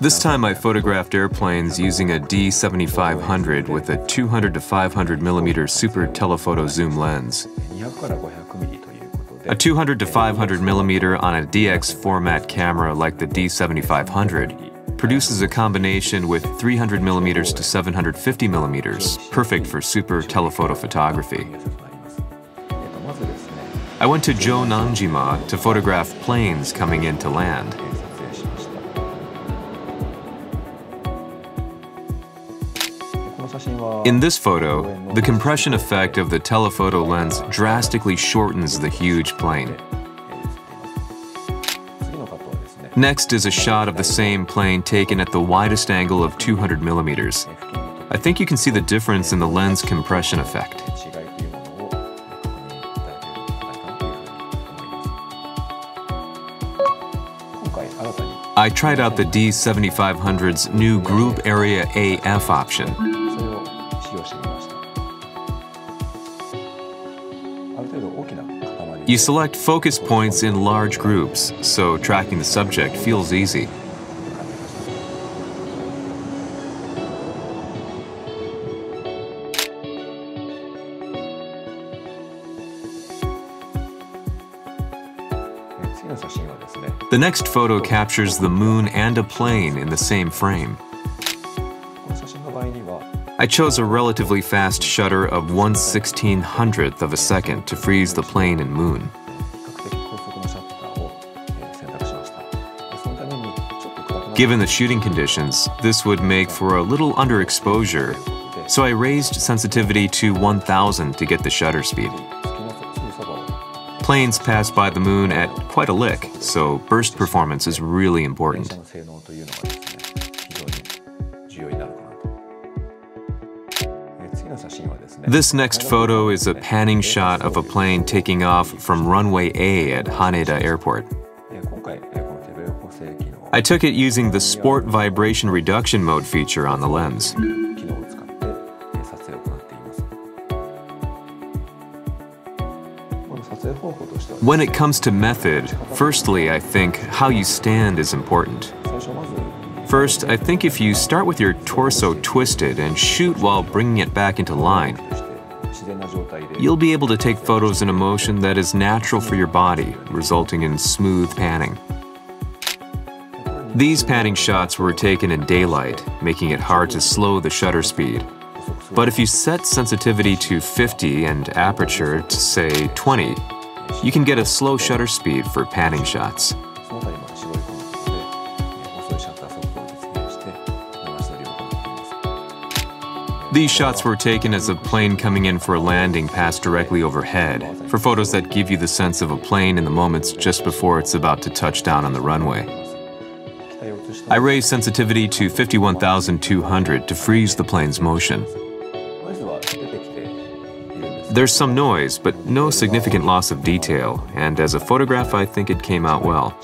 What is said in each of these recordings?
This time I photographed airplanes using a D7500 with a 200 to 500 millimeter super telephoto zoom lens. A 200 to 500 millimeter on a DX format camera like the D7500 produces a combination with 300 millimeters to 750 millimeters, perfect for super telephoto photography. I went to Jonanjima to photograph planes coming in to land. In this photo, the compression effect of the telephoto lens drastically shortens the huge plane. Next is a shot of the same plane taken at the widest angle of 200 millimeters. I think you can see the difference in the lens compression effect. I tried out the D7500's new Group Area AF option. You select focus points in large groups, so tracking the subject feels easy. The next photo captures the moon and a plane in the same frame. I chose a relatively fast shutter of 1/1600th of a second to freeze the plane and moon. Given the shooting conditions, this would make for a little underexposure, so I raised sensitivity to 1000 to get the shutter speed. Planes pass by the moon at quite a lick, so burst performance is really important. This next photo is a panning shot of a plane taking off from runway A at Haneda Airport. I took it using the Sport Vibration Reduction Mode feature on the lens. When it comes to method, firstly, I think how you stand is important. First, I think if you start with your torso twisted and shoot while bringing it back into line, you'll be able to take photos in a motion that is natural for your body, resulting in smooth panning. These panning shots were taken in daylight, making it hard to slow the shutter speed. But if you set sensitivity to 50 and aperture to, say, 20, you can get a slow shutter speed for panning shots. These shots were taken as a plane coming in for a landing passed directly overhead, for photos that give you the sense of a plane in the moments just before it's about to touch down on the runway. I raised sensitivity to 51,200 to freeze the plane's motion. There's some noise, but no significant loss of detail, and as a photograph, I think it came out well.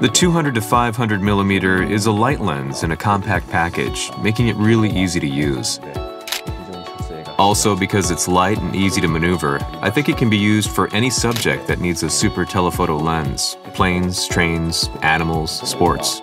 The 200 to 500 millimeter is a light lens in a compact package, making it really easy to use. Also, because it's light and easy to maneuver, I think it can be used for any subject that needs a super telephoto lens. Planes, trains, animals, sports.